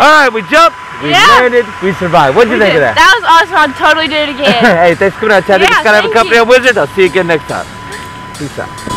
Alright, we jumped, we landed, we survived. What did you think of that? That was awesome. I'll totally do it again. Hey, thanks for coming out, Chad. It's gotta have a company of wizards. I'll see you again next time. Peace out.